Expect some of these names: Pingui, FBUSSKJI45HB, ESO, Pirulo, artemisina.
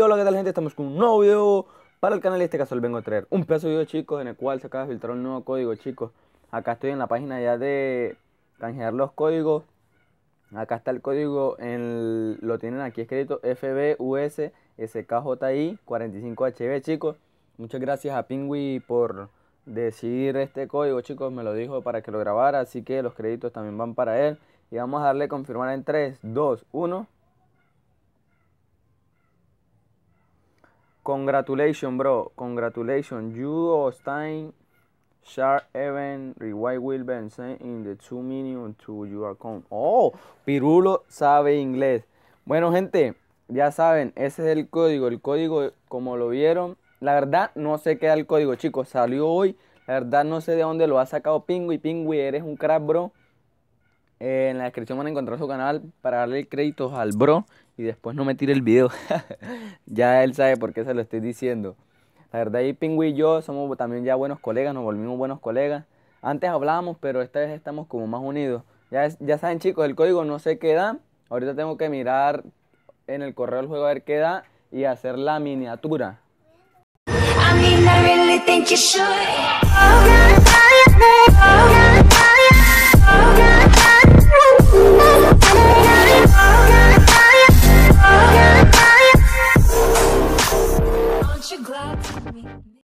Y hola, ¿qué tal, gente? Estamos con un nuevo video para el canal y en este caso les vengo a traer un pedazo de video, chicos, en el cual se acaba de filtrar un nuevo código, chicos. Acá estoy en la página ya de canjear los códigos. Acá está el código, lo tienen aquí escrito FBUSSKJI45HB, chicos. Muchas gracias a Pingui por decidir este código, chicos. Me lo dijo para que lo grabara, así que los créditos también van para él. Y vamos a darle a confirmar en 3, 2, 1. Congratulations, bro. Congratulations. You Ostain Sharp Event Rewind will be sent in the 2 minutes to your account. Oh, Pirulo sabe inglés. Bueno, gente, ya saben, ese es el código. El código, como lo vieron, la verdad no sé qué da el código, chicos. Salió hoy. La verdad no sé de dónde lo ha sacado Pingui. Pingui, eres un crack, bro. En la descripción van a encontrar su canal para darle créditos al bro y después no me tire el video. Ya él sabe por qué se lo estoy diciendo. La verdad, ahí Pingui y yo somos también ya buenos colegas, nos volvimos buenos colegas. Antes hablábamos, pero esta vez estamos como más unidos. Ya saben, chicos, el código no sé qué da. Ahorita tengo que mirar en el correo del juego a ver qué da y hacer la miniatura.